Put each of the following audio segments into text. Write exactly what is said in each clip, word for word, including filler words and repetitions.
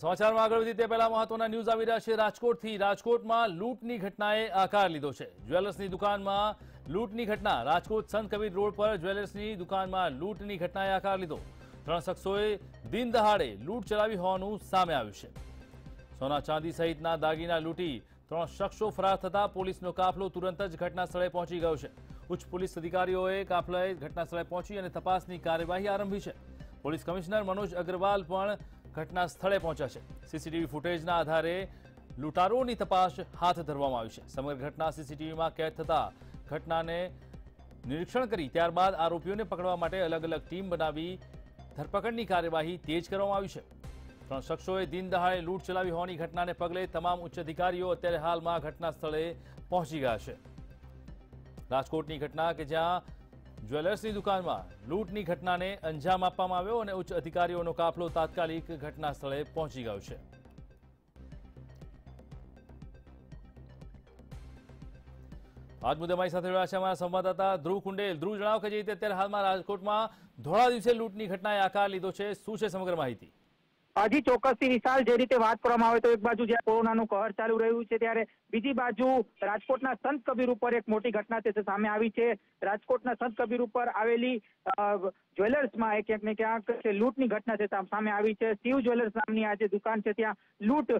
સમાચારમાં આગળ વધીએ તે પહેલા મહત્વના ન્યૂઝ આવી રહ્યા છે રાજકોટથી રાજકોટમાં લૂંટની ઘટનાએ આકાર લીધો છે જ્વેલર્સની દુકાનમાં લૂંટની ઘટના રાજકોટ સંત કબીર રોડ પર જ્વેલર્સની દુકાનમાં લૂંટની ઘટનાએ આકાર લીધો ત્રણ શખ્સોએ દિન દહાડે લૂંટ ચલાવી હોવાનું સામે આવ્યું છે સોના ચાંદી સહિતના દાગીના લૂંટી ત્રણ શખ્સો ફરાર થતા પોલીસનો કાફલો તુરંત જ ઘટના સ્થળે પહોંચી ગયો છે ઉચ્ચ પોલીસ અધિકારીઓએ કાફલાએ ઘટના સ્થળે પહોંચી અને તપાસની કાર્યવાહી આરંભી છે પોલીસ કમિશનર મનોજ અગ્રવાલ પણ ઘટના સ્થળે પહોંચ્યા છે સીસીટીવી ફૂટેજના આધારે લૂંટારોની તપાસ હાથ ધરવામાં આવી છે સમગ્ર ઘટના સીસીટીવીમાં કેદ થતા ઘટનાને નિરીક્ષણ કરી ત્યારબાદ આરોપીઓને પકડવા માટે અલગ અલગ ટીમ બનાવી ધરપકડની કાર્યવાહી તેજ કરવામાં આવી છે ત્રણ શખ્સોએ દિન દહાડે લૂંટ ચલાવી હોવાની ઘટનાને પગલે તમામ ઉચ્ચ અધિકારીઓ અત્યારે હાલમાં ઘટના સ્થળે પહોંચી ગયા છે રાજકોટની ઘટના કે જ્યાં ज्वेलर्सनी दुकान में लूंटनी घटना ने अंजाम आपवामां आव्यो अने उच्च अधिकारीओनो काफलो तात्कालिक घटना स्थले पहोंची गयो छे आज मुद्दे अमारी साथे जोड़ाया छे अमारा संवाददाता ध्रुव कुंडेल ध्रुव जणावो के जे रीते अत्यारे हालमां राजकोटमां धोळा दिवसे लूंटनी घटनाए आकार लीधो छे शुं छे समग्र माहिती जी चौक्स विशाल जे रीते बात करवामां आवे तो एक बाजु ज्यारे कोरोनानो कहर चालू रह्युं छे त्यारे बीजी बाजु राजकोटना संत कबीर पर एक मोटी घटना छे सामे आवी छे राजकोटना संत कबीर पर आवेली ज्वेलर्स में क्यांक ने क्यांक लूंटनी घटना छे सामे आवी छे शिव ज्वेलर्स नामनी आ जे दुकान छे त्यां लूंट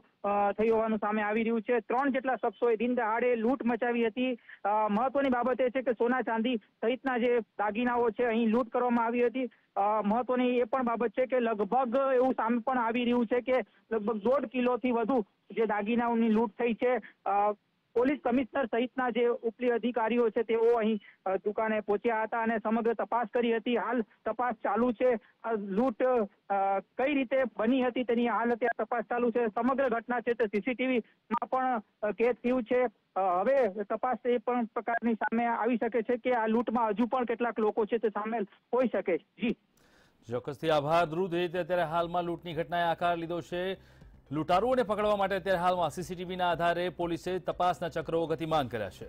थई होवानुं सामे आवी रह्युं छे त्रण जेटला शख्सोए दिन दहाड़े लूंट मचावी हती महत्वनी बाबत ए छे के सोना चांदी सहितना जे दागीनाओ छे अहीं लूंट करवामां आवी हती महत्वनी ए पण बाबत छे के लगभग एवुं सामे पण आवी रह्युं छे के लगभग डेढ़ किलो थी वधु जे दागीनाओनी लूंट थई छे પોલીસ કમિશનર સહિતના જે ઉપલી અધિકારીઓ છે તેઓ અહીં દુકાને પહોંચ્યા હતા અને સમગ્ર તપાસ કરી હતી હાલ તપાસ ચાલુ છે લૂંટ કઈ રીતે બની હતી તેની હાલ અત્યારે તપાસ ચાલુ છે સમગ્ર ઘટના છે તે સીસીટીવી માં પણ કેદ થયું છે હવે તપાસ એ પણ પ્રકારની સામે આવી શકે છે કે આ લૂંટમાં હજુ પણ કેટલાક લોકો છે તે સામેલ હોઈ શકે જી ચોક્કસથી આભાર ધ્રુવ રીતે અત્યારે હાલમાં લૂંટની ઘટનાએ આકાર લીધો છે લૂંટારુઓને પકડવા માટે અત્યારે હાલમાં સીસીટીવીના આધારે પોલીસે તપાસના ચક્રો ગતિમાન કર્યા છે।